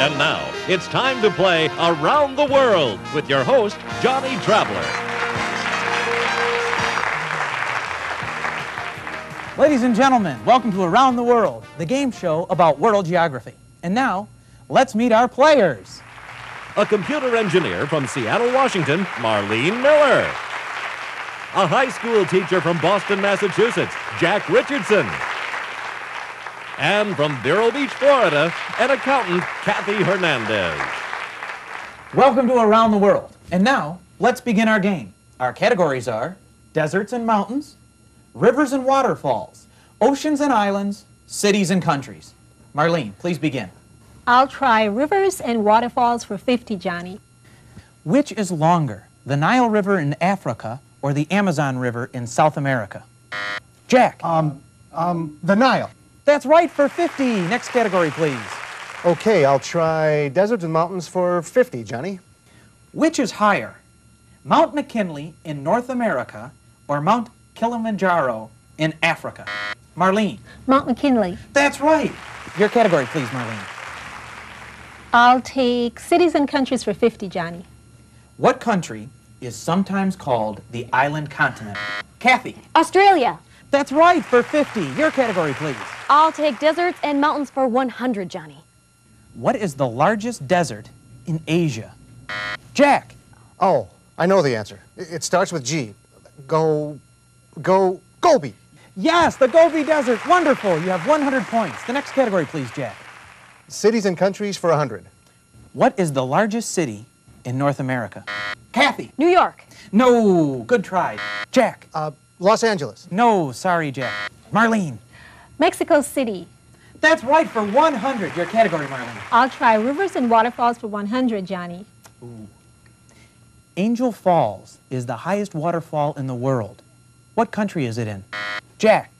And now, it's time to play Around the World with your host, Johnny Traveler. Ladies and gentlemen, welcome to Around the World, the game show about world geography. And now, let's meet our players. A computer engineer from Seattle, Washington, Marlene Miller. A high school teacher from Boston, Massachusetts, Jack Richardson. And from Vero Beach, Florida, an accountant, Kathy Hernandez. Welcome to Around the World. And now, let's begin our game. Our categories are deserts and mountains, rivers and waterfalls, oceans and islands, cities and countries. Marlene, please begin. I'll try rivers and waterfalls for 50, Johnny. Which is longer, the Nile River in Africa or the Amazon River in South America? Jack. The Nile. That's right for 50. Next category, please. Okay, I'll try deserts and mountains for 50, Johnny. Which is higher, Mt. McKinley in North America or Mt. Kilimanjaro in Africa? Marlene. Mt. McKinley. That's right. Your category, please, Marlene. I'll take cities and countries for 50, Johnny. What country is sometimes called the island continent? Kathy. Australia. That's right for 50. Your category, please. I'll take deserts and mountains for 100, Johnny. What is the largest desert in Asia? Jack. Oh, I know the answer. It starts with G. Gobi. Yes, the Gobi Desert. Wonderful. You have 100 points. The next category, please, Jack. Cities and countries for 100. What is the largest city in North America? Kathy. New York. No, good try. Jack. Los Angeles. No, sorry, Jack. Marlene. Mexico City. That's right for 100. Your category, Marlene. I'll try rivers and waterfalls for 100, Johnny. Ooh. Angel Falls is the highest waterfall in the world. What country is it in? Jack.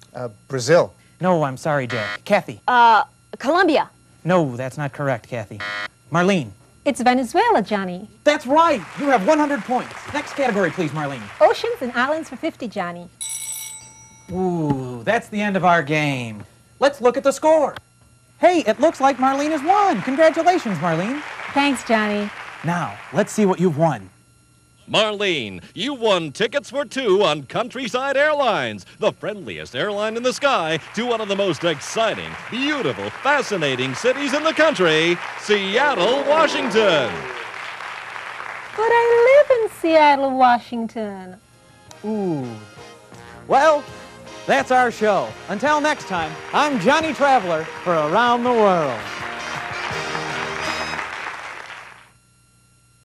Brazil. No, I'm sorry, Jack. Kathy. Colombia. No, that's not correct, Kathy. Marlene. It's Venezuela, Johnny. That's right. You have 100 points. Next category, please, Marlene. Oceans and islands for 50, Johnny. Ooh, that's the end of our game. Let's look at the score. Hey, it looks like Marlene has won. Congratulations, Marlene. Thanks, Johnny. Now, let's see what you've won. Marlene, you won tickets for two on Countryside Airlines, the friendliest airline in the sky, to one of the most exciting, beautiful, fascinating cities in the country, Seattle, Washington. But I live in Seattle, Washington. Ooh. Well, that's our show. Until next time, I'm Johnny Traveler for Around the World.